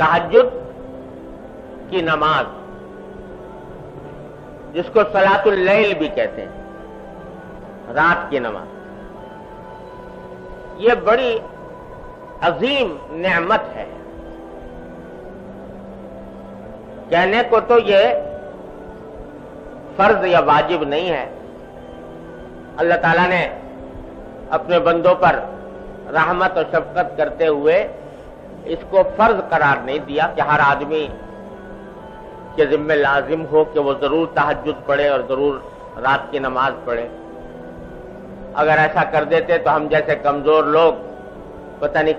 तहज्जुद की नमाज, जिसको सलातुल लैल भी कहते हैं, रात की नमाज, ये बड़ी अजीम नेमत है। कहने को तो ये फर्ज या वाजिब नहीं है, अल्लाह ताला ने अपने बंदों पर रहमत और शफकत करते हुए इसको फर्ज करार नहीं दिया कि हर आदमी के जिम्मे लाजिम हो कि वो जरूर तहज्जुद पढ़े और जरूर रात की नमाज पढ़े। अगर ऐसा कर देते तो हम जैसे कमजोर लोग पता नहीं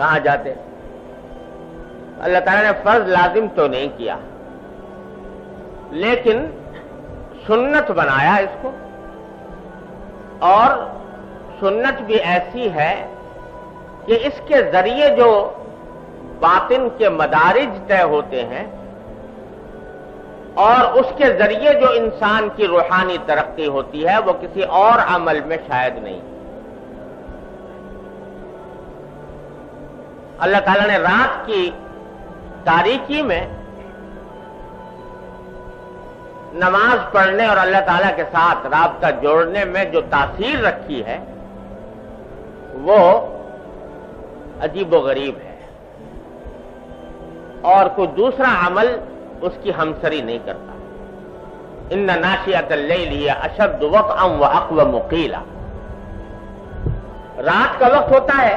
कहां जाते। अल्लाह ताला ने फर्ज लाजिम तो नहीं किया, लेकिन सुन्नत बनाया इसको, और सुन्नत भी ऐसी है कि इसके जरिए जो बातिन के मदारिज तय होते हैं और उसके जरिए जो इंसान की रूहानी तरक्की होती है वो किसी और अमल में शायद नहीं। अल्लाह ताला ने रात की तारीकी में नमाज पढ़ने और अल्लाह ताला के साथ राब्ता जोड़ने में जो तासीर रखी है वो अजीब व गरीब है, और कोई दूसरा अमल उसकी हमसरी नहीं करता। इन्ना नाशिअतल लैल हिय अशद्दु वक़अन व अक़वमु क़ीला। रात का वक्त होता है,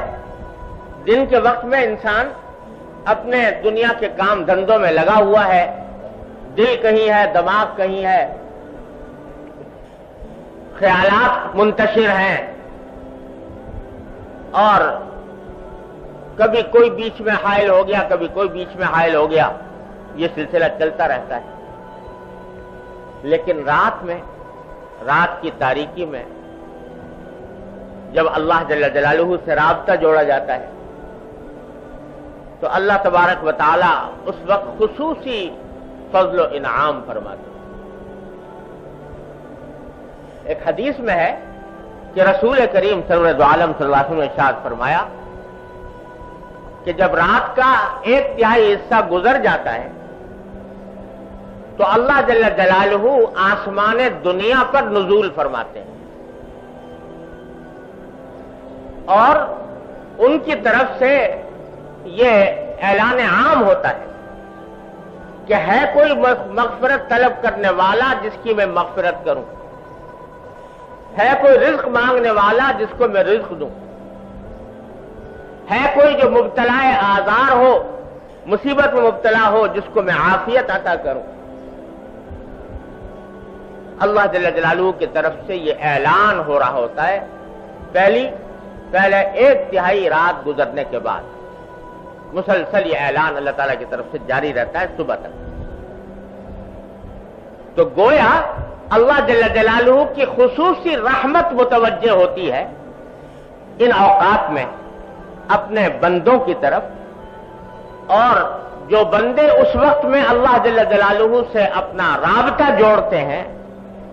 दिन के वक्त में इंसान अपने दुनिया के काम धंधों में लगा हुआ है, दिल कहीं है, दिमाग कहीं है, ख्यालात मुंतशिर हैं, और कभी कोई बीच में हायल हो गया, कभी कोई बीच में हायल हो गया, ये सिलसिला चलता रहता है। लेकिन रात में, रात की तारीकी में जब अल्लाह जल्ल जलालुहु से राब्ता जोड़ा जाता है तो अल्लाह तबारक व तआला उस वक्त खुसूसी फजलो इनाम फरमाते हैं। एक हदीस में है कि रसूल करीम सरवर दो आलम सल्लल्लाहु अलैहि वसल्लम ने इरशाद फरमाया कि जब रात का एक तिहाई हिस्सा गुजर जाता है तो अल्लाह जल्ल जलालहू आसमान दुनिया पर नुजूल फरमाते हैं और उनकी तरफ से ये ऐलान आम होता है कि है कोई मगफरत तलब करने वाला जिसकी मैं मगफरत करूं, है कोई रिज्क मांगने वाला जिसको मैं रिज्क दूं, है कोई जो मुब्तलाए आजार हो, मुसीबत में मुब्तला हो, जिसको मैं आफियत अता करूं। अल्लाह जल्ल जलालहू की तरफ से ये ऐलान हो रहा होता है पहले एक तिहाई रात गुजरने के बाद मुसलसल ये ऐलान अल्लाह ताला की तरफ से जारी रहता है सुबह तक। तो गोया अल्लाह जल्ल जलालहू की खुसूसी रहमत मुतवज्जे होती है इन औकात में अपने बंदों की तरफ, और जो बंदे उस वक्त में अल्लाह जल्ल जलालहू से अपना राब्ता जोड़ते हैं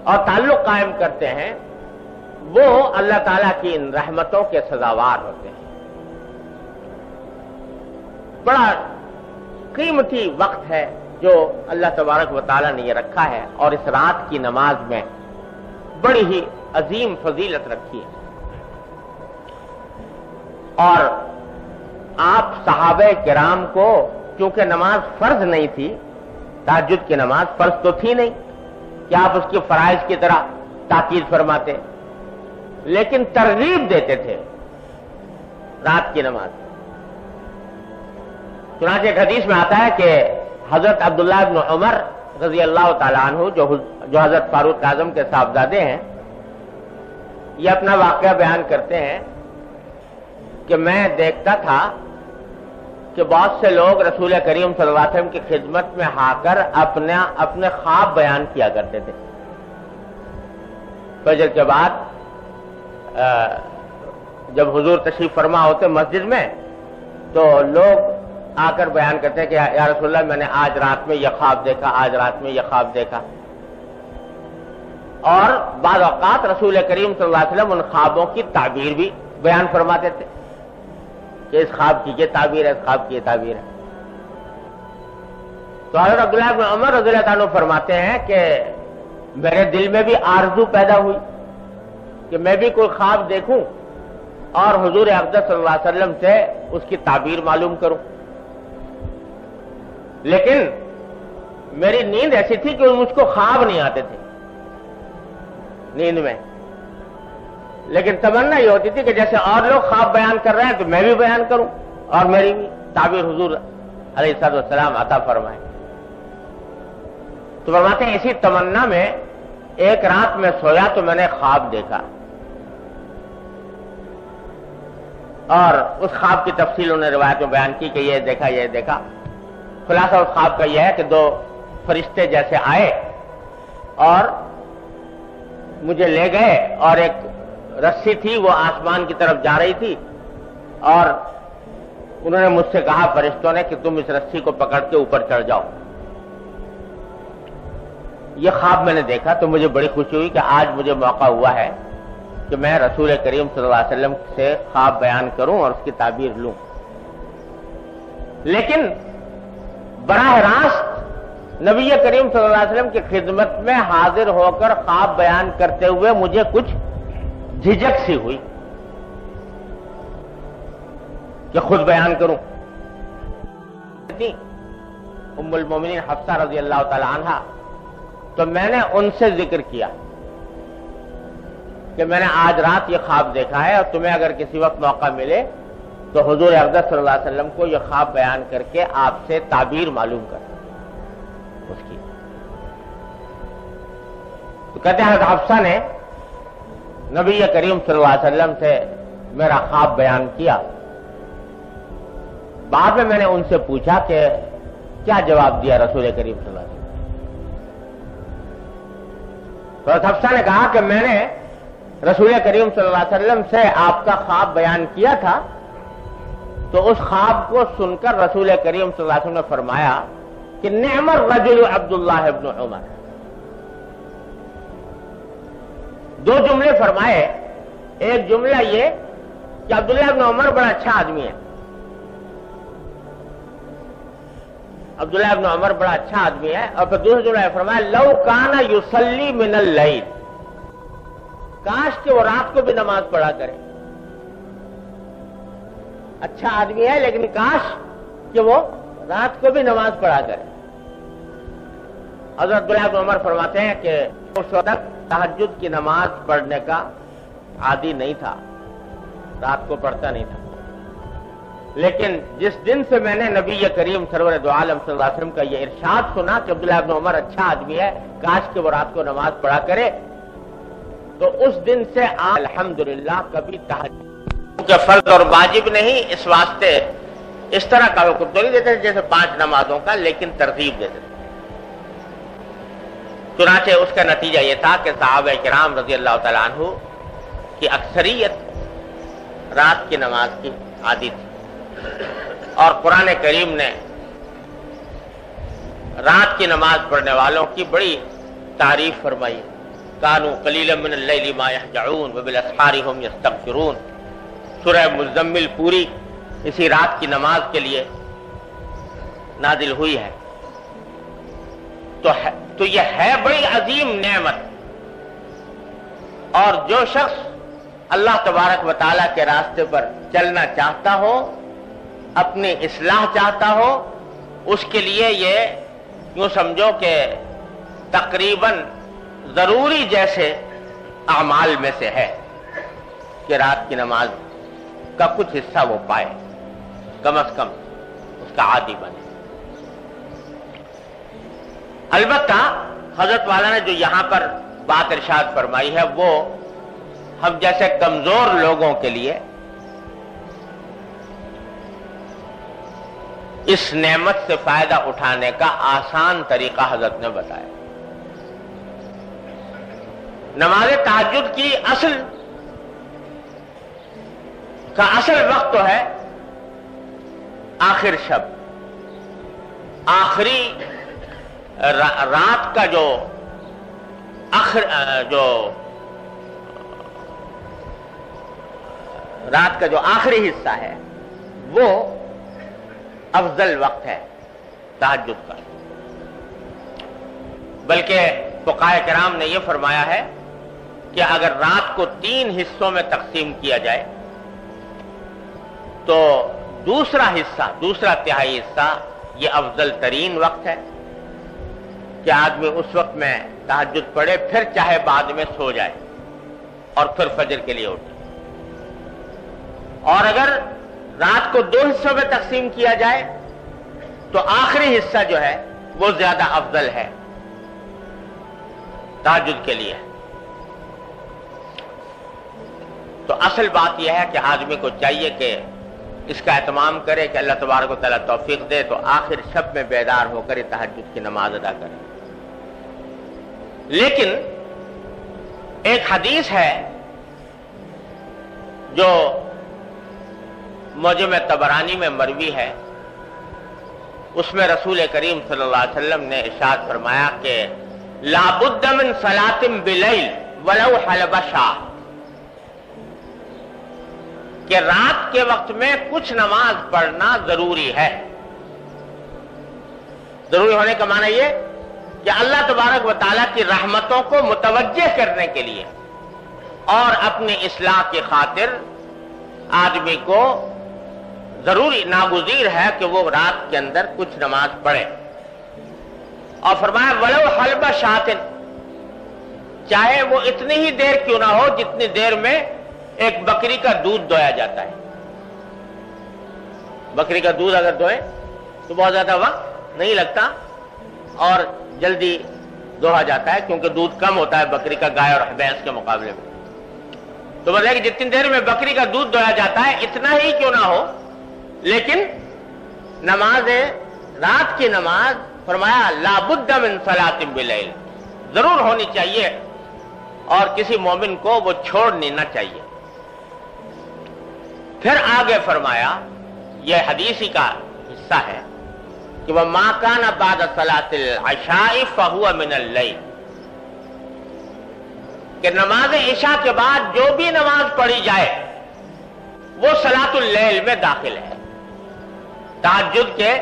और ताल्लुक कायम करते हैं वो अल्लाह ताला की इन रहमतों के सजावार होते हैं। बड़ा कीमती वक्त है जो अल्लाह तबारक व तआला ने ये रखा है, और इस रात की नमाज में बड़ी ही अजीम फजीलत रखी है। और आप सहाबे किराम को, क्योंकि नमाज फर्ज नहीं थी, तहज्जुद की नमाज फर्ज तो थी नहीं कि आप उसकी फराइज की तरह ताकीद फरमाते, लेकिन तरगीब देते थे रात की नमाज। चुनांचे एक हदीस में आता है कि हजरत अब्दुल्लाह इब्न उमर रजी अल्लाह तआला अन्हु जो हजरत फारूक आजम के साहबजादे हैं, ये अपना वाकया बयान करते हैं कि मैं देखता था कि बहुत से लोग रसूल करीम सल्लल्लाहु अलैहि वसल्लम की खिदमत में आकर अपने ख्वाब बयान किया करते थे। फजर के बाद जब हुजूर तशरीफ फरमा होते मस्जिद में तो लोग आकर बयान करते हैं कि या रसूलल्लाह, मैंने आज रात में यह ख्वाब देखा, आज रात में यह ख्वाब देखा। और बाद औकात रसूल करीम सल्लल्लाहु अलैहि वसल्लम उन ख्वाबों की ताबीर भी बयान फरमाते थे कि इस ख्वाब की ये ताबीर है, इस ख्वाब की ये ताबीर है। तो हज़रत अब्दुल्लाह इब्न उमर रज़ियल्लाहु अन्हु फरमाते हैं कि मेरे दिल में भी आरज़ू पैदा हुई कि मैं भी कोई ख्वाब देखूं और हुजूर अक़दस सल्लल्लाहु अलैहि वसल्लम से उसकी ताबीर मालूम करूं, लेकिन मेरी नींद ऐसी थी कि मुझको ख्वाब नहीं आते थे नींद में, लेकिन तमन्ना ये होती थी कि जैसे और लोग ख्वाब बयान कर रहे हैं तो मैं भी बयान करूं और मेरी भी ताबीर हुजूर अलैहिस्सलाम अता फरमाए। तो फरमाते हैं इसी तमन्ना में एक रात में सोया तो मैंने ख्वाब देखा और उस ख्वाब की तफसील उन्होंने रिवायत में बयान की कि ये देखा ये देखा। खुलासा उस ख्वाब का यह है कि दो फरिश्ते जैसे आए और मुझे ले गए और एक रस्सी थी वो आसमान की तरफ जा रही थी और उन्होंने मुझसे कहा फरिश्तों ने कि तुम इस रस्सी को पकड़ के ऊपर चढ़ जाओ। ये ख्वाब मैंने देखा तो मुझे बड़ी खुशी हुई कि आज मुझे मौका हुआ है कि मैं रसूल करीम सल्लल्लाहु अलैहि वसल्लम से ख्वाब बयान करूं और उसकी ताबीर लूं। लेकिन बराह रास्त नबी करीम सल्लल्लाहु अलैहि वसल्लम की खिदमत में हाजिर होकर ख्वाब बयान करते हुए मुझे कुछ झिझक सी हुई कि खुद बयान करूं। उम्मुल मोमिनीन हफ्सा रज़ियल्लाहु ताला अन्हा, तो मैंने उनसे जिक्र किया कि मैंने आज रात ये ख्वाब देखा है और तुम्हें अगर किसी वक्त मौका मिले तो हुजूर अक़दस सल्लल्लाहु अलैहि वसल्लम को यह ख्वाब बयान करके आपसे ताबीर मालूम कर उसकी। तो कहते हैं हफ्सा ने नबी करीम सल्लल्लाहु अलैहि वसल्लम से मेरा ख्वाब बयान किया। बाद में मैंने उनसे पूछा कि क्या जवाब दिया रसूल करीम सल्लल्लाहु अलैहि वसल्लम। तो हफ्सा ने कहा कि मैंने रसूल करीम सल्लल्लाहु अलैहि वसल्लम से आपका ख्वाब बयान किया था, तो उस ख्वाब को सुनकर रसूल करीम सल्लल्लाहु अलैहि वसल्लम ने फरमाया कि निमर रजुल अब्दुल्लाह इब्न उमर। दो जुमले फरमाए, एक जुमला ये कि अब्दुल्लाह इब्न उमर बड़ा अच्छा आदमी है, अब्दुल्लाह इब्न उमर बड़ा अच्छा आदमी है, और फिर दूसरा जुमला फरमाया लव काना युसल्ली मिनल लैल, काश के वो रात को भी नमाज पढ़ा करे। अच्छा आदमी है लेकिन काश के वो रात को भी नमाज पढ़ा करे। हज़रत अब्दुल्लाह इब्न उमर फरमाते हैं कि उस वक्त तहज्जुद की नमाज पढ़ने का आदी नहीं था, रात को पढ़ता नहीं था, लेकिन जिस दिन से मैंने नबी करीम सरवर दो आलम सल्लल्लाहु अलैहि वसल्लम का यह इरशाद सुना कि अब्दुल्लाह इब्न उमर अच्छा आदमी है, काश कि वो रात को नमाज पढ़ा करे, तो उस दिन से अल्हम्दुलिल्लाह कभी तहज्जुद के फर्ज और वाजिब नहीं, इस वास्ते इस तरह का हुक्म तो नहीं देते जैसे पांच नमाजों का, लेकिन तरतीब देते। चुनाचे उसका नतीजा ये था कि सहाबा किराम रज़ियल्लाहु ताला अन्हु की अक्सरियत रात की नमाज की आदी थी और कुरान करीम ने रात की नमाज पढ़ने वालों की बड़ी तारीफ फरमाई। कानू कलीलम मिनल लैली मा यहजऊन व बिल असहारि हुम यस्तगफिरून, सूरह मुज़म्मिल पूरी इसी रात की नमाज के लिए नाजिल हुई है। तो यह है बड़ी अजीम नेमत, और जो शख्स अल्लाह तबारक व तआला के रास्ते पर चलना चाहता हो, अपनी इस्लाह चाहता हो, उसके लिए ये यूं समझो कि तकरीबन जरूरी जैसे अमाल में से है कि रात की नमाज का कुछ हिस्सा वो पाए, कम से कम उसका आदी बने। अलबत्ता हजरत वाला ने जो यहां पर बात इरशाद फरमाई है वो हम जैसे कमजोर लोगों के लिए इस नेमत से फायदा उठाने का आसान तरीका हजरत ने बताया। नमाज तहज्जुद की असल वक्त तो है आखिर शब, आखिरी रात का जो आखिरी हिस्सा है वो अफजल वक्त है तहज्जुद का। बल्कि फ़ुक़हा-ए किराम ने यह फरमाया है कि अगर रात को 3 हिस्सों में तकसीम किया जाए तो दूसरा तिहाई हिस्सा ये अफजल तरीन वक्त है कि आदमी उस वक्त में तहज्जुद पढ़े, फिर चाहे बाद में सो जाए और फिर फजर के लिए उठे। और अगर रात को 2 हिस्सों में तकसीम किया जाए तो आखिरी हिस्सा जो है वो ज्यादा अफजल है तहज्जुद के लिए। तो असल बात यह है कि आदमी को चाहिए कि इसका एहतमाम करे कि अल्लाह तबारक व तआला तौफीक दे तो आखिर शब में बेदार होकर तहज्जुद की नमाज अदा करे। लेकिन एक हदीस है जो मुजम तबरानी में मरवी है, उसमें रसूल करीम सल्लल्लाहु अलैहि वसल्लम ने इरशाद फरमाया कि ला बुद्द मिन सलातिन बिलैल वलौ हलबशा, कि रात के वक्त में कुछ नमाज पढ़ना जरूरी है। जरूरी होने का माना यह कि अल्लाह तबारक व तआला की रहमतों को मुतवज्जह करने के लिए और अपने इस्लाह की खातिर आदमी को जरूरी नागुजीर है कि वो रात के अंदर कुछ नमाज पढ़े। और फरमाया वलो हलबा शातिन, चाहे वो इतनी ही देर क्यों ना हो जितनी देर में एक बकरी का दूध दोया जाता है। बकरी का दूध अगर दोए तो बहुत ज्यादा वक्त नहीं लगता और जल्दी दोहा जाता है क्योंकि दूध कम होता है बकरी का गाय और भैंस के मुकाबले में। तो बताया कि जितनी देर में बकरी का दूध दोया जाता है इतना ही क्यों ना हो, लेकिन नमाज रात की नमाज फरमाया लाबुद्द मिन सलातिन बिलैल जरूर होनी चाहिए और किसी मोमिन को वो छोड़नी ना चाहिए। फिर आगे फरमाया, यह हदीसी का हिस्सा है कि वह मा काना बाद सलातिल इशाई फहुवा मिनल लैल, कि नमाज इशा के बाद जो भी नमाज पढ़ी जाए वो सलातुल लैल में दाखिल है। तहज्जुद के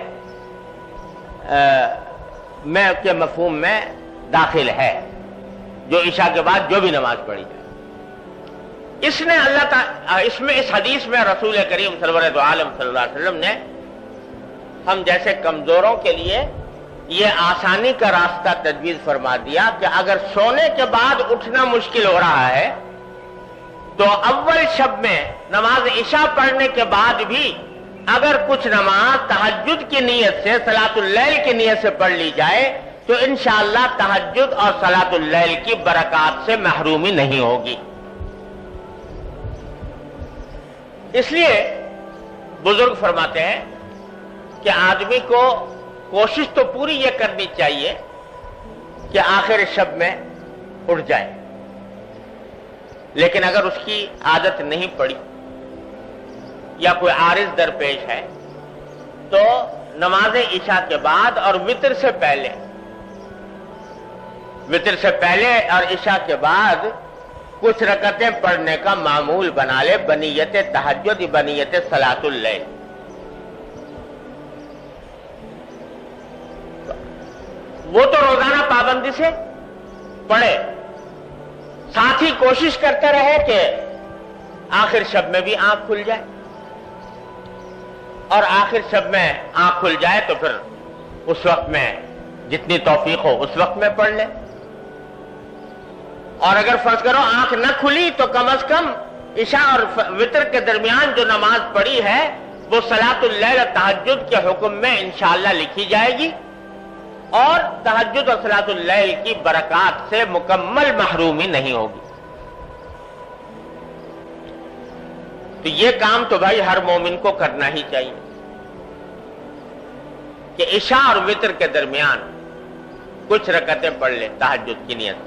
मफहूम में दाखिल है जो इशा के बाद जो भी नमाज पढ़ी जाए। इसने इस हदीस में रसूल करीम सरवर दो आलम सल्लल्लाहु अलैहि वसल्लम ने हम जैसे कमजोरों के लिए यह आसानी का रास्ता तजवीज फरमा दिया कि अगर सोने के बाद उठना मुश्किल हो रहा है तो अव्वल शब में नमाज इशा पढ़ने के बाद भी अगर कुछ नमाज तहज्जुद की नीयत से सलातुल लैल की नीयत से पढ़ ली जाए तो इंशाअल्लाह तहज्जुद और सलातुल लैल की बरकत से महरूमी नहीं होगी। इसलिए बुजुर्ग फरमाते हैं कि आदमी को कोशिश तो पूरी ये करनी चाहिए कि आखिर शब में उठ जाए, लेकिन अगर उसकी आदत नहीं पड़ी या कोई आरिज दरपेश है तो नमाज इशा के बाद और वितर से पहले और इशा के बाद कुछ रकतें पढ़ने का मामूल बना ले, बनियत तहज्जुद बनियत सलातुल लैल। वो तो रोजाना पाबंदी से पढ़े, साथ ही कोशिश करते रहे कि आखिर शब में भी आंख खुल जाए और आखिर शब में आंख खुल जाए तो फिर उस वक्त में जितनी तौफीक हो उस वक्त में पढ़ ले। और अगर फर्ज करो आंख न खुली तो कम अज कम इशा और वितर के दरमियान जो नमाज पढ़ी है वो सलातुल लैल तहज्जुद के हुक्म में इंशाअल्लाह लिखी जाएगी और तहज्जुद और सलातुल लैल की बरकत से मुकम्मल महरूमी नहीं होगी। तो ये काम तो भाई हर मोमिन को करना ही चाहिए कि इशा और वितर के दरमियान कुछ रकतें पढ़ ले तहज्जुद की नियत से,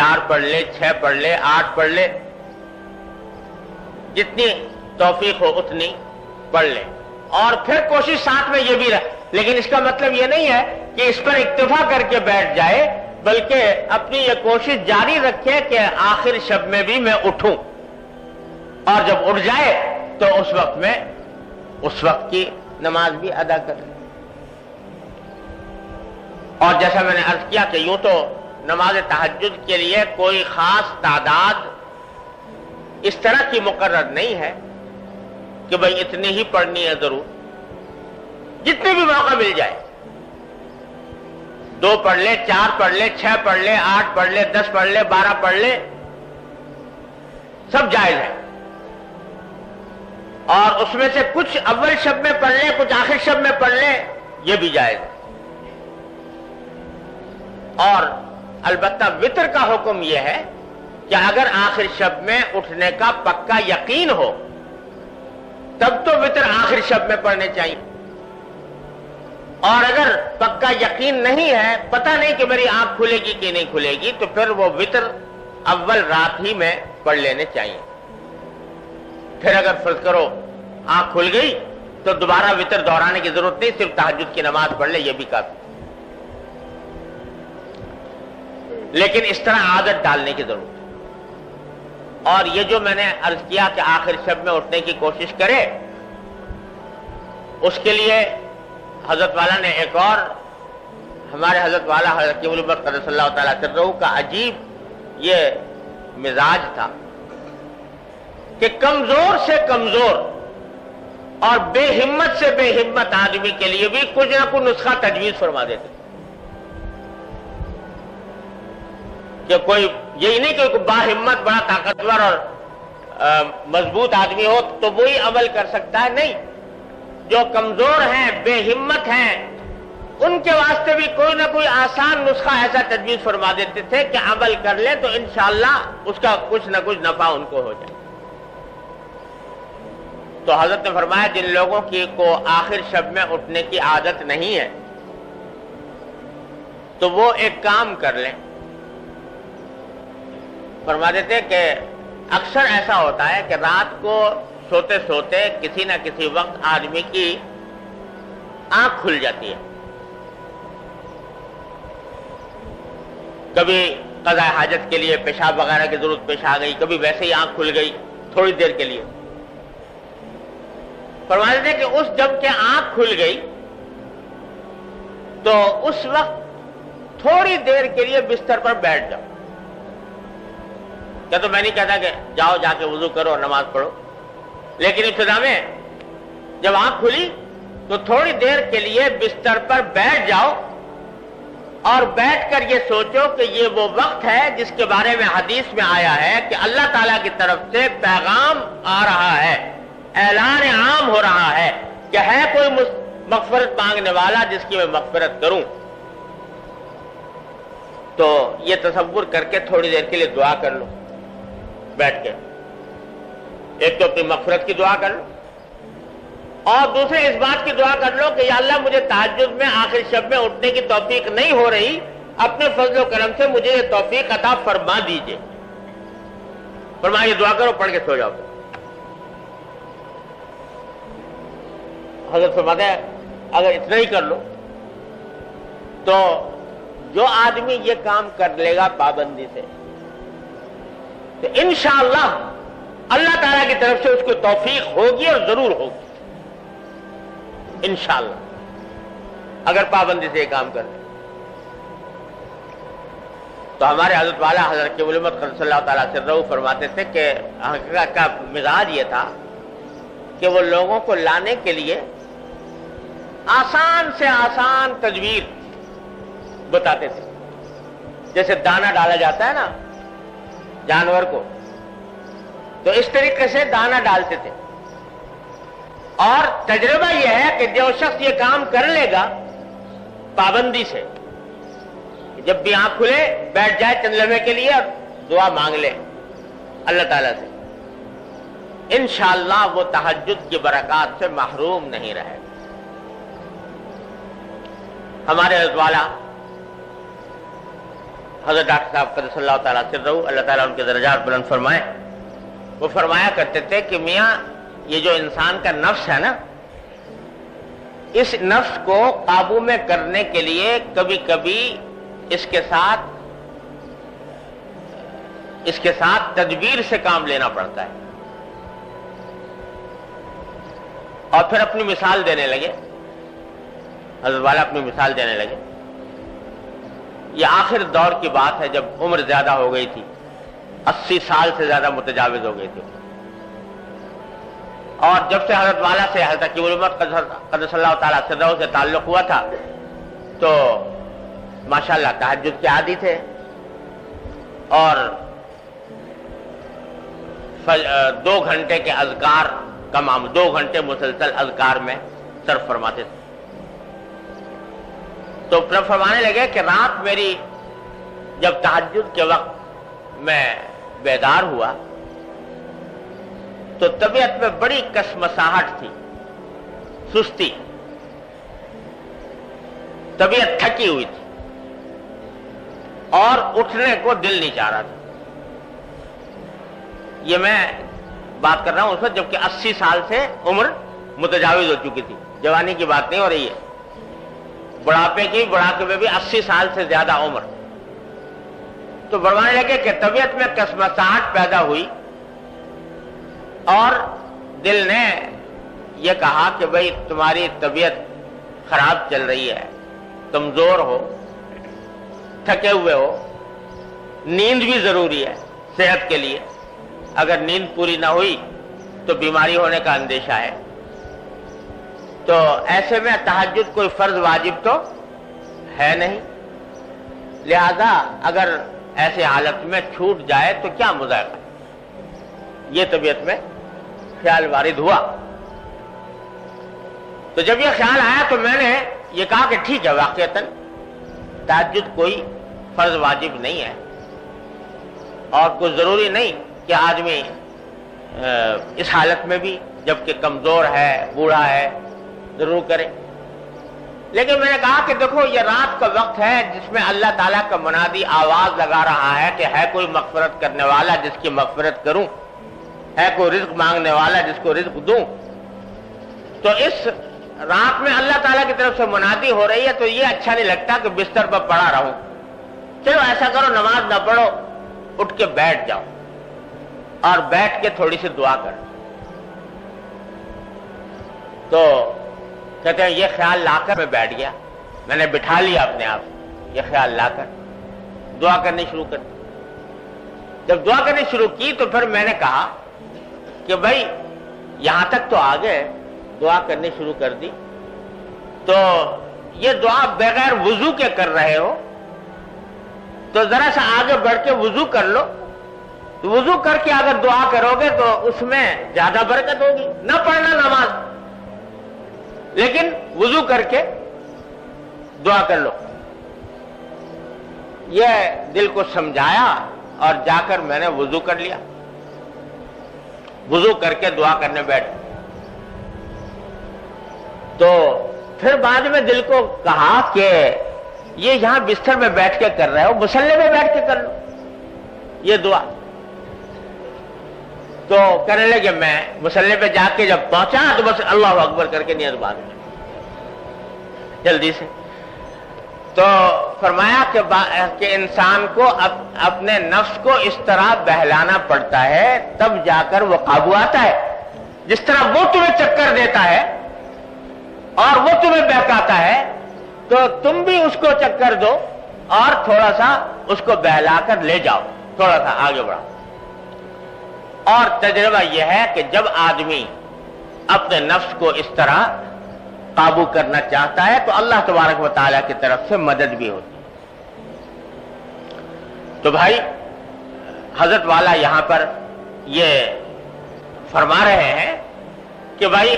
4 पढ़ ले, 6 पढ़ ले, 8 पढ़ ले, जितनी तौफीक हो उतनी पढ़ ले। और फिर कोशिश साथ में ये भी रहे, लेकिन इसका मतलब ये नहीं है कि इस पर इक्तिफा करके बैठ जाए, बल्कि अपनी ये कोशिश जारी रखे कि आखिर शब में भी मैं उठूं और जब उठ जाए तो उस वक्त में उस वक्त की नमाज भी अदा कर। और जैसा मैंने अर्ज किया कि यूं तो नमाज तहज्जुद के लिए कोई खास तादाद इस तरह की मुकर्रर नहीं है कि भाई इतनी ही पढ़नी है, जरूर जितने भी मौका मिल जाए, 2 पढ़ ले, 4 पढ़ ले, 6 पढ़ ले, 8 पढ़ ले, 10 पढ़ ले, 12 पढ़ ले, सब जायज है। और उसमें से कुछ अव्वल शब्द में पढ़ ले, कुछ आखिर शब्द में पढ़ ले, यह भी जायज है। और अलबत्ता वितर का हुक्म यह है कि अगर आखिर शब्द में उठने का पक्का यकीन हो तब तो वितर आखिर शब्द में पढ़ने चाहिए, और अगर पक्का यकीन नहीं है, पता नहीं कि मेरी आंख खुलेगी कि नहीं खुलेगी, तो फिर वो वितर अव्वल रात ही में पढ़ लेने चाहिए। फिर अगर फर्ज करो आंख खुल गई तो दोबारा वितर दोहराने की जरूरत नहीं, सिर्फ तहज्जुद की नमाज पढ़ ले, यह भी काफी। लेकिन इस तरह आदत डालने की जरूरत है। और ये जो मैंने अर्ज किया कि आखिर शब्द में उठने की कोशिश करे, उसके लिए हजरत वाला ने एक और हमारे हजरत वाला सल्लल्लाहु अलैहि वसल्लम का अजीब ये मिजाज था कि कमजोर से कमजोर और बेहिम्मत से बेहिम्मत आदमी के लिए भी कुछ ना कुछ नुस्खा तजवीज फरमा देते कि कोई यही नहीं कि बाहिम्मत बड़ा ताकतवर और मजबूत आदमी हो तो वही अमल कर सकता है, नहीं, जो कमजोर हैं, बेहिम्मत हैं, उनके वास्ते भी कोई ना कोई आसान नुस्खा ऐसा तजवीज फरमा देते थे कि अमल कर ले तो इंशाल्लाह उसका कुछ नफा उनको हो जाए। तो हजरत ने फरमाया जिन लोगों की को आखिर शब्द में उठने की आदत नहीं है तो वो एक काम कर लें। फरमा देते कि अक्सर ऐसा होता है कि रात को सोते सोते किसी न किसी वक्त आदमी की आंख खुल जाती है, कभी कज़ाए हाजत के लिए पेशाब वगैरह की जरूरत पेश आ गई, कभी वैसे ही आंख खुल गई थोड़ी देर के लिए। फरमा देते कि उस जब के आंख खुल गई तो उस वक्त थोड़ी देर के लिए बिस्तर पर बैठ जाओ। तो मैं नहीं कहता कि जाओ जाके वजू करो और नमाज पढ़ो, लेकिन इब्तिदा में जब आंख खुली तो थोड़ी देर के लिए बिस्तर पर बैठ जाओ और बैठकर ये सोचो कि ये वो वक्त है जिसके बारे में हदीस में आया है कि अल्लाह ताला की तरफ से पैगाम आ रहा है, ऐलान आम हो रहा है कि है कोई मगफरत मांगने वाला जिसकी मैं मगफरत करूं। तो ये तसव्वुर करके थोड़ी देर के लिए दुआ कर लो बैठ के, एक तो अपनी मगफरत की दुआ कर लो और दूसरे इस बात की दुआ कर लो कि या अल्लाह मुझे तहज्जुद में आखिर शब्द में उठने की तौफीक नहीं हो रही, अपने फजल और करम से मुझे ये तौफीक अता फरमा दीजिए। फरमा ये दुआ करो, पढ़ के सो जाओ। हजरत फरमाते हैं अगर इतना ही कर लो तो जो आदमी ये काम कर लेगा पाबंदी से तो इंशाअल्लाह अल्लाह ताला की तरफ से उसको तौफीक होगी और जरूर होगी इंशाअल्लाह, अगर पाबंदी से ये काम कर ले। तो हमारे हजरत वाला हजरत के उलमत सल्लल्लाहु अलैहि वसल्लम फरमाते थे कि हकीकत का मिजाज ये था कि वो लोगों को लाने के लिए आसान से आसान तजवीज बताते थे। जैसे दाना डाला जाता है ना जानवर को, तो इस तरीके से दाना डालते थे। और तजुर्बा यह है कि जो शख्स ये काम कर लेगा पाबंदी से, जब भी आंख खुले बैठ जाए चंद लम्हे के लिए और दुआ मांग ले अल्लाह ताला से, इंशाअल्लाह वो तहज्जुद की बरकत से महरूम नहीं रहेगा। हमारे वाला हजरत डॉक्टर साहब कदसल्लाहु ताला सिर्रहू अल्लाह ताला उनके दर्जात बुलंद फरमाए, वो फरमाया करते थे कि मियाँ ये जो इंसान का नफ्स है ना, इस नफ्स को काबू में करने के लिए कभी कभी इसके साथ तदबीर से काम लेना पड़ता है। और फिर अपनी मिसाल देने लगे, हजरत वाला अपनी मिसाल देने लगे ये आखिर दौर की बात है जब उम्र ज्यादा हो गई थी, 80 साल से ज्यादा मुतजाविज हो गई थी। और जब से हजरत वाला से हजरत की उम्मत कदसल्लाहु ताला सदरों से ताल्लुक हुआ था तो माशाल्लाह तहज्जुद के आदी थे और 2 घंटे के अजकार का मामला, 2 घंटे मुसलसल अजकार में सर्फ फरमाते थे। तो प्रभ फरमाने लगे कि रात मेरी जब तहज्जुद के वक्त मैं बेदार हुआ तो तबीयत में बड़ी कसमसाहट थी, सुस्ती, तबीयत थकी हुई थी और उठने को दिल नहीं चाह रहा था। ये मैं बात कर रहा हूं उस वक्त जबकि 80 साल से उम्र मुतजाविज हो चुकी थी, जवानी की बात नहीं हो रही है, बुढ़ापे की, बुढ़ापे में भी 80 साल से ज्यादा उम्र। तो बड़वाने लगे कि तबीयत में कसमसाहट पैदा हुई और दिल ने यह कहा कि भाई तुम्हारी तबीयत खराब चल रही है, कमजोर हो, थके हुए हो, नींद भी जरूरी है सेहत के लिए, अगर नींद पूरी ना हुई तो बीमारी होने का अंदेशा है। तो ऐसे में तहज्जुद कोई फर्ज वाजिब तो है नहीं, लिहाजा अगर ऐसे हालत में छूट जाए तो क्या मुजायका, ये तबीयत में ख्याल वारिद हुआ। तो जब यह ख्याल आया तो मैंने ये कहा कि ठीक है, वाकईतन तहज्जुद कोई फर्ज वाजिब नहीं है और कुछ जरूरी नहीं कि आदमी इस हालत में भी जबकि कमजोर है, बूढ़ा है, जरूर करें। लेकिन मैंने कहा कि देखो ये रात का वक्त है जिसमें अल्लाह ताला का मुनादी आवाज लगा रहा है कि है कोई मगफरत करने वाला जिसकी मगफरत करूं, है कोई रिज्क मांगने वाला जिसको रिज्क दूं। तो इस रात में अल्लाह ताला की तरफ से मुनादी हो रही है तो ये अच्छा नहीं लगता कि बिस्तर पर पड़ा रहूं। चलो ऐसा करो, नमाज ना पढ़ो, उठ के बैठ जाओ और बैठ के थोड़ी सी दुआ कर। तो कहते हैं ये ख्याल लाकर मैं बैठ गया, मैंने बिठा लिया अपने आप, ये ख्याल लाकर दुआ करनी शुरू कर। जब दुआ करनी शुरू की तो फिर मैंने कहा कि भाई यहां तक तो आ गए, दुआ करनी शुरू कर दी, तो ये दुआ बगैर वुजू के कर रहे हो तो जरा सा आगे बढ़ के वुजू कर लो, तो वुजू करके अगर दुआ करोगे तो उसमें ज्यादा बरकत होगी, न पढ़ना नमाज, लेकिन वुजू करके दुआ कर लो। यह दिल को समझाया और जाकर मैंने वुजू कर लिया, वुजू करके दुआ करने बैठ। तो फिर बाद में दिल को कहा कि ये यहां बिस्तर में बैठ के कर रहे हो, मुसल्ले में बैठ के कर लो ये दुआ। तो कहने लगे मैं मुसल्ले पे जाके जब पहुंचा तो बस अल्लाह अकबर करके नियत बांध जल्दी से। तो फरमाया कि इंसान को अपने नफ्स को इस तरह बहलाना पड़ता है तब जाकर वो काबू आता है। जिस तरह वो तुम्हें चक्कर देता है और वो तुम्हें बहकाता है तो तुम भी उसको चक्कर दो और थोड़ा सा उसको बहलाकर ले जाओ, थोड़ा सा आगे बढ़ाओ। और तजुर्बा यह है कि जब आदमी अपने नफ्स को इस तरह काबू करना चाहता है तो अल्लाह तबारक व तआला की तरफ से मदद भी होती है। तो भाई हजरत वाला यहां पर ये फरमा रहे हैं कि भाई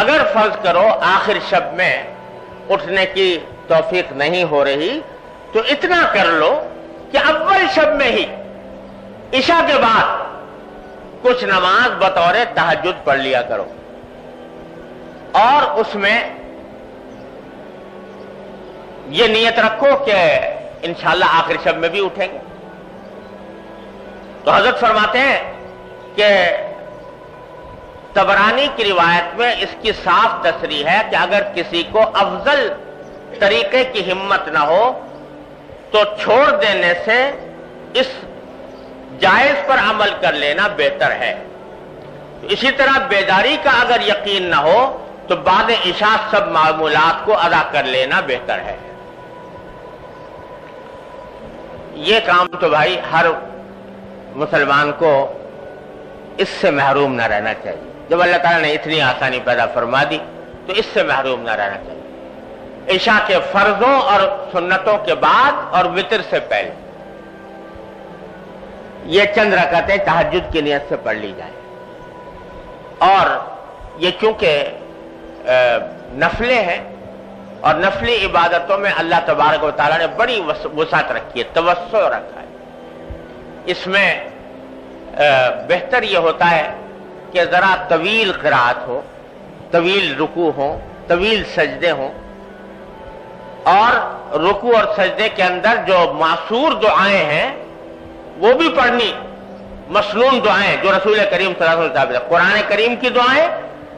अगर फर्ज करो आखिर शब में उठने की तौफीक नहीं हो रही तो इतना कर लो कि अव्वल शब में ही इशा के बाद कुछ नमाज बतौर तहज्जुद पढ़ लिया करो और उसमें यह नियत रखो कि इंशाल्लाह आखिर शब में भी उठेंगे। तो हजरत फरमाते हैं कि तबरानी की रिवायत में इसकी साफ तस्रीह है कि अगर किसी को अफजल तरीके की हिम्मत ना हो तो छोड़ देने से इस जायज पर अमल कर लेना बेहतर है। तो इसी तरह बेदारी का अगर यकीन ना हो तो बाद इशा सब मामूलात को अदा कर लेना बेहतर है। ये काम तो भाई हर मुसलमान को इससे महरूम ना रहना चाहिए। जब अल्लाह ताला ने इतनी आसानी पैदा फरमा दी तो इससे महरूम ना रहना चाहिए। ईशा के फर्जों और सुन्नतों के बाद और वितर से पहले ये चंद रकातें तहज्जुद की नियत से पढ़ ली जाए। और ये क्योंकि नफले हैं और नफली इबादतों में अल्लाह तबारक व तआला ने बड़ी वसात रखी है, तवस्सो रखा है। इसमें बेहतर यह होता है कि ज़रा तवील क़िराअत हो, तवील रुकू हो, तवील सजदे हों, और रुकू और सजदे के अंदर जो मासूर दुआएं हैं वो भी पढ़नी, मसनून दुआएं जो रसूल करीम सल्लल्लाहु अलैहि वसल्लम कुरान करीम की दुआएं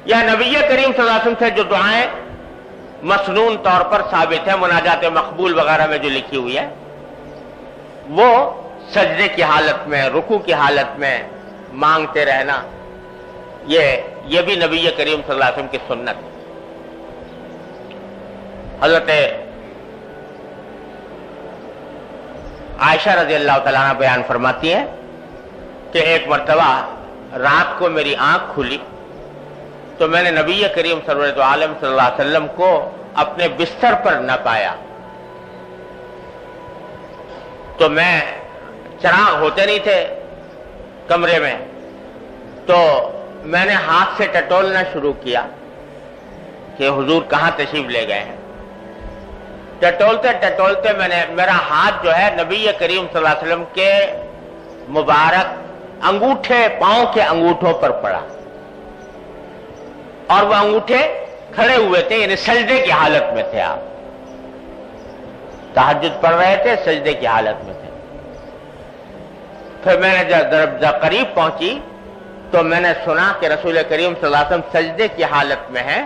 या नबी करीम सल्लल्लाहु अलैहि वसल्लम से जो दुआएं मसनून तौर पर साबित है, मुनाजात मकबूल वगैरह में जो लिखी हुई है, वो सजदे की हालत में, रुकू की हालत में मांगते रहना, ये भी नबी करीम सल्लल्लाहु अलैहि वसल्लम की सुन्नत है। हजरत आयशा रज़ी अल्लाह तआला अन्हा बयान फरमाती है कि एक मरतबा रात को मेरी आंख खुली तो मैंने नबी करीम सरवत आलम सल्लल्लाहु अलैहि वसल्लम को अपने बिस्तर पर न पाया। तो मैं, चिराग होते नहीं थे कमरे में, तो मैंने हाथ से टटोलना शुरू किया कि हुजूर कहाँ तशरीफ ले गए हैं। टटोलते टटोलते मेरा हाथ जो है नबी करीम सल्लल्लाहु अलैहि वसल्लम के मुबारक अंगूठे, पांव के अंगूठों पर पड़ा, और वह अंगूठे खड़े हुए थे, यानी सजदे की हालत में थे। आप तहज्जुद पढ़ रहे थे, सजदे की हालत में थे। फिर मैंने जब करीब पहुंची तो मैंने सुना कि रसूल करीम सल्लल्लाहु अलैहि वसल्लम सजदे की हालत में हैं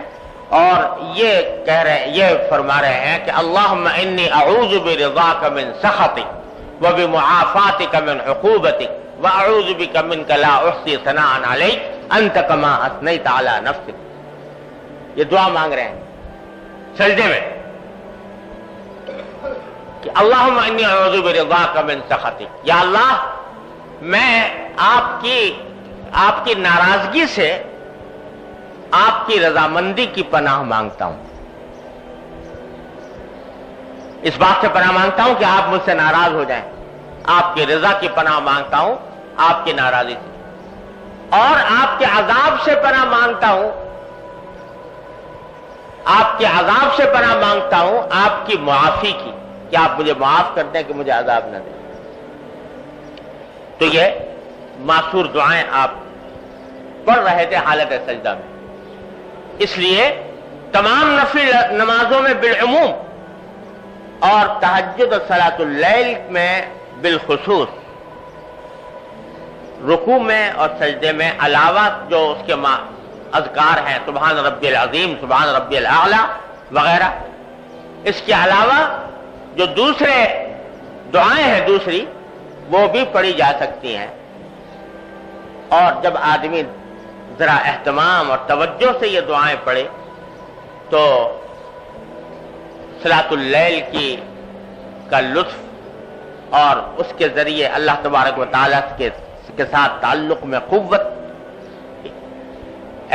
और ये कह रहे हैं, ये फरमा रहे हैं कि अल्लाहुम्मा इन्नी अऊज़ु बिरिज़ाका मिन सख़तिक व बिमुआफ़ातिका मिन उक़ूबतिक व अऊज़ु बिका मिनका ला उहसी सनाअन अलैक अंत कमा अस्नैत अला नफ़्सिक। ये दुआ मांग रहे हैं सजदे में कि अल्लाहुम्मा इन्नी अऊज़ु बिरिज़ाका मिन सख़तिक, या अल्लाह मैं आपकी नाराजगी से, आपकी रजामंदी की पनाह मांगता हूं। इस बात से पनाह मांगता हूं कि आप मुझसे नाराज हो जाएं, आपकी रजा की पनाह मांगता हूं आपकी नाराजगी से, और आपके अजाब से पनाह मांगता हूं, आपके अजाब से पनाह मांगता हूं आपकी मुआफी की, कि आप मुझे माफ करते हैं कि मुझे अजाब न दें। तो ये मासूर दुआएं आप पढ़ रहे थे हालत सजदा में। इसलिए तमाम नफिल नमाजों में बिलअमूम और तहज्जुद और सलातुल लैल में बिलखुसूस, रुकू में और सजदे में अलावा जो उसके अज़कार हैं, सुबहान रब्बिल अज़ीम, सुबहान रब्बिल आला वगैरह, इसके अलावा जो दूसरे दुआएं हैं दूसरी, वो भी पढ़ी जा सकती हैं। और जब आदमी जरा एहतमाम और तवज्जो से ये दुआएं पढ़े तो सलातुल लैल का लुत्फ और उसके जरिए अल्लाह तबारक व तआला के साथ ताल्लुक में कुव्वत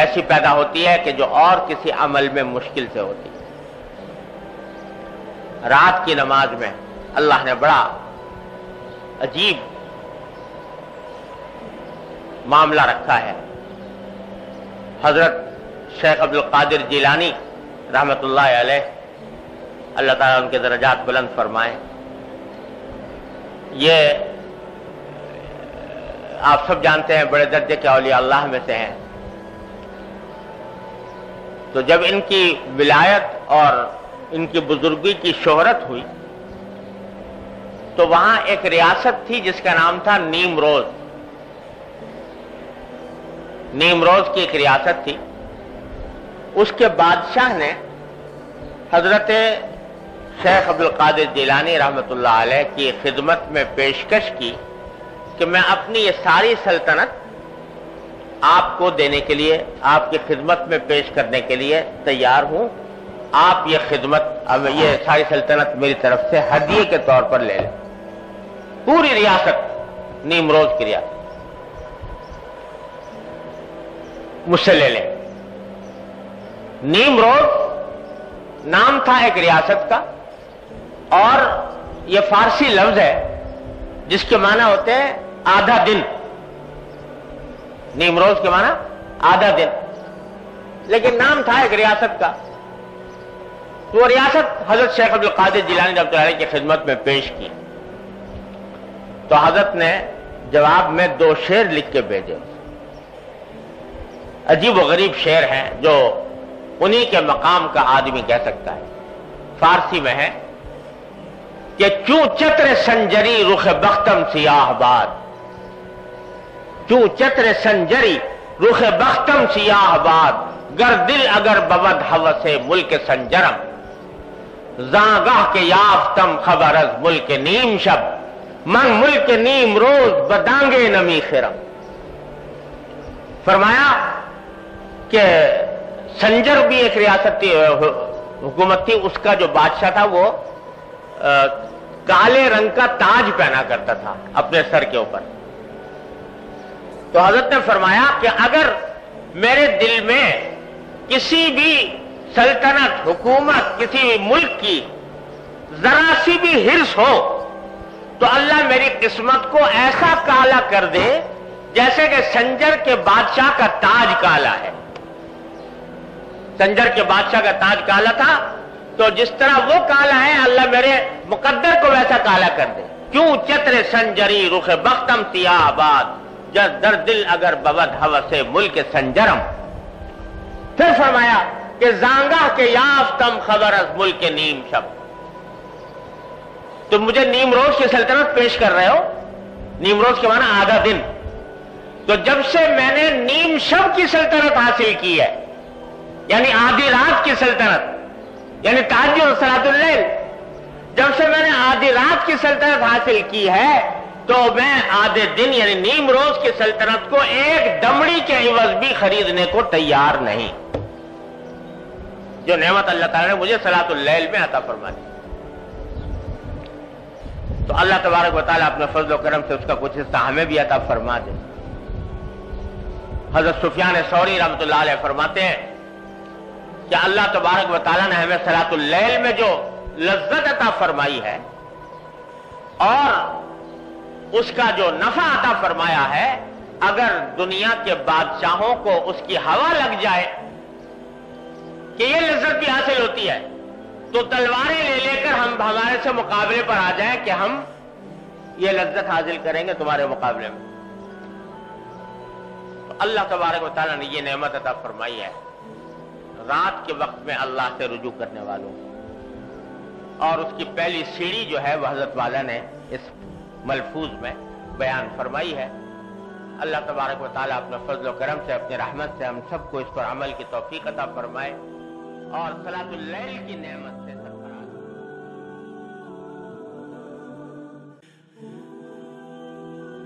ऐसी पैदा होती है कि जो और किसी अमल में मुश्किल से होती है। रात की नमाज में अल्लाह ने बड़ा अजीब मामला रखा है। हजरत शेख अब्दुल कादिर जीलानी रहमतुल्लाह अलैह, अल्लाह ताला उनके दरजात बुलंद फरमाए, ये आप सब जानते हैं बड़े दर्जे के औलिया अल्लाह में से हैं। तो जब इनकी विलायत और इनकी बुजुर्गी की शोहरत हुई तो वहां एक रियासत थी जिसका नाम था निमरोज। निमरोज की एक रियासत थी। उसके बादशाह ने हजरत शेख अब्दुल कादिर जीलानी रहमतुल्लाह अलैह की खिदमत में पेशकश की कि मैं अपनी ये सारी सल्तनत आपको देने के लिए, आपकी खिदमत में पेश करने के लिए तैयार हूं। आप ये सारी सल्तनत मेरी तरफ से हदिये के तौर पर ले लें। पूरी रियासत निमरोज की रियासत मुझसे ले लें। निमरोज नाम था एक रियासत का, और यह फारसी लफ्ज है जिसके माना होते हैं आधा दिन। निमरोज के माना आधा दिन, लेकिन नाम था एक रियासत का। वो रियासत हजरत शेख अब्दुल कादिर जीलानी रहमतुल्लाह अलैह की खिदमत में पेश की, तो हजरत ने जवाब में दो शेर लिख के भेजे। अजीब व गरीब शेर हैं जो उन्हीं के मकाम का आदमी कह सकता है। फारसी में है कि क्यों चत्र संजरी रुख बख्तम सियाह बाद, क्यों चत्र संजरी रुख बख्तम सियाह बाद, गर दिल अगर बवद हवसे मुल्क संजरम, जागाह के याफ्तम खबर अज मुल्क नीम शब, मन मुल्क नीम रोज बदांगे नमी खिरम। फरमाया कि संजर भी एक रियासती हुकूमत थी, उसका जो बादशाह था वो काले रंग का ताज पहना करता था अपने सर के ऊपर। तो हजरत ने फरमाया कि अगर मेरे दिल में किसी भी सल्तनत, हुकूमत, किसी भी मुल्क की जरा सी भी हिर्स हो तो अल्लाह मेरी किस्मत को ऐसा काला कर दे जैसे कि संजर के बादशाह का ताज काला है। संजर के बादशाह का ताज काला था, तो जिस तरह वो काला है अल्लाह मेरे मुकद्दर को वैसा काला कर दे। क्यों चतरे संजरी रुख बख्तम सियाहबाद, जब दर दिल अगर बवद हवसे मुल्क संजरम। फिर फरमाया कि जांगा के याफ्तम खबर अस मुल्क नीम शब, तो मुझे निमरोज की सल्तनत पेश कर रहे हो। निमरोज के माना आधा दिन, तो जब से मैंने नीम शब की सल्तनत हासिल की है, यानी आधी रात की सल्तनत, यानी तहज्जुद सलातुल लैल, जब से मैंने आधी रात की सल्तनत हासिल की है तो मैं आधे दिन यानी निमरोज की सल्तनत को एक दमड़ी के इवज भी खरीदने को तैयार नहीं। जो नेमत अल्लाह ताला ने मुझे सलातुल लैल में अता फरमाई, तो अल्लाह तबारक व तआला अपने फजल व करम से उसका कुछ हिस्सा हमें भी अता फरमा दे। हजरत सुफियान सौरी रहमतुल्लाह अलैह फरमाते हैं कि अल्लाह तबारक व तआला ने हमें सलातुल लैल में जो लज्जत अता फरमाई है और उसका जो नफा अता फरमाया है, अगर दुनिया के बादशाहों को उसकी हवा लग जाए कि ये लज्जत भी हासिल होती है, तो तलवारें ले लेकर हम हमारे से मुकाबले पर आ जाए कि हम ये लज्जत हासिल करेंगे तुम्हारे मुकाबले में। तो अल्लाह तबारक व तआला ने ये नेमत अता फरमाई है रात के वक्त में अल्लाह से रुजू करने वालों, और उसकी पहली सीढ़ी जो है वह हजरत वाला ने इस मलफूज में बयान फरमाई है। अल्लाह तबारक व तआला अपने फजल व करम से, अपने रहमत से हम सबको इस पर अमल की तौफीक अता फरमाए और सलातुल लैल की नेमत से